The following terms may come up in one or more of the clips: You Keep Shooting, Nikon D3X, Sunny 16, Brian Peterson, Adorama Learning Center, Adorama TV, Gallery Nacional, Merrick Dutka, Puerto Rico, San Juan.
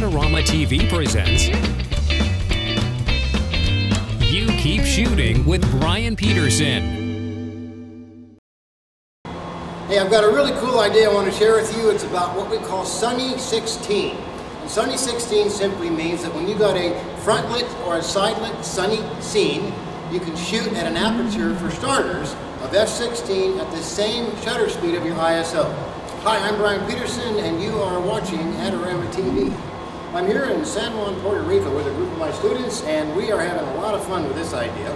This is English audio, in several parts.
Adorama TV presents You Keep Shooting with Brian Peterson. Hey, I've got a really cool idea I want to share with you. It's about what we call Sunny 16. And Sunny 16 simply means that when you got a frontlit or a sidelit sunny scene, you can shoot at an aperture, for starters, of f/16 at the same shutter speed of your ISO. Hi, I'm Brian Peterson, and you are watching Adorama TV. I'm here in San Juan, Puerto Rico with a group of my students, and we are having a lot of fun with this idea.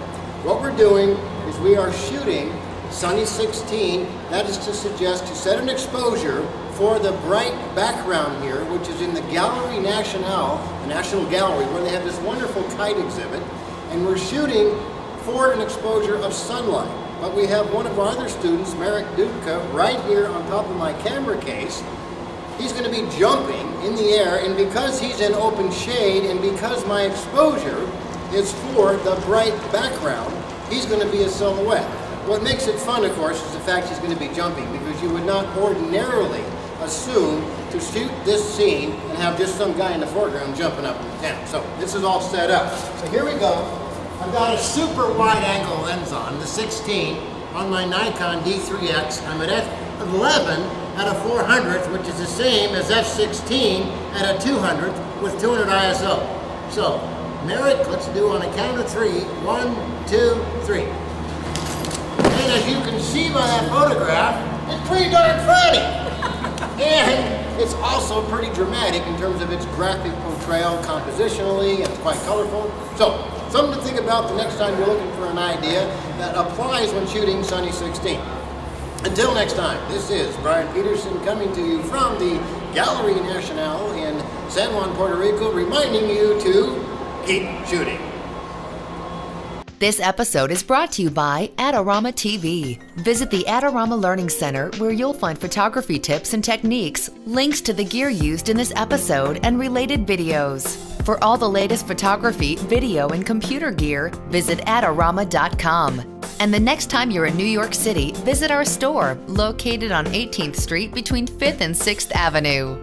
What we're doing is we are shooting Sunny 16. That is to suggest to set an exposure for the bright background here, which is in the Gallery Nacional, the National Gallery, where they have this wonderful kite exhibit, and we're shooting for an exposure of sunlight. But we have one of our other students, Merrick Dutka, right here on top of my camera case. He's going to be jumping in the air, and because he's in open shade, and because my exposure is for the bright background, he's going to be a silhouette. What makes it fun, of course, is the fact he's going to be jumping, because you would not ordinarily assume to shoot this scene and have just some guy in the foreground jumping up in the tent. So this is all set up. So here we go. I've got a super wide angle lens on, the 16, on my Nikon D3X. I'm at f/11 at a 400th, which is the same as f/16 at a 200th with 200 ISO. So, Merrick, let's do on a count of three. 1, 2, 3. And as you can see by that photograph, it's pretty darn funny. And it's also pretty dramatic in terms of its graphic portrayal compositionally, and it's quite colorful. So, something to think about the next time you're looking for an idea that applies when shooting Sunny 16. Until next time, this is Brian Peterson coming to you from the Gallery Nacional in San Juan, Puerto Rico, reminding you to keep shooting. This episode is brought to you by Adorama TV. Visit the Adorama Learning Center, where you'll find photography tips and techniques, links to the gear used in this episode, and related videos. For all the latest photography, video, and computer gear, visit Adorama.com. And the next time you're in New York City, visit our store, located on 18th Street between 5th and 6th Avenue.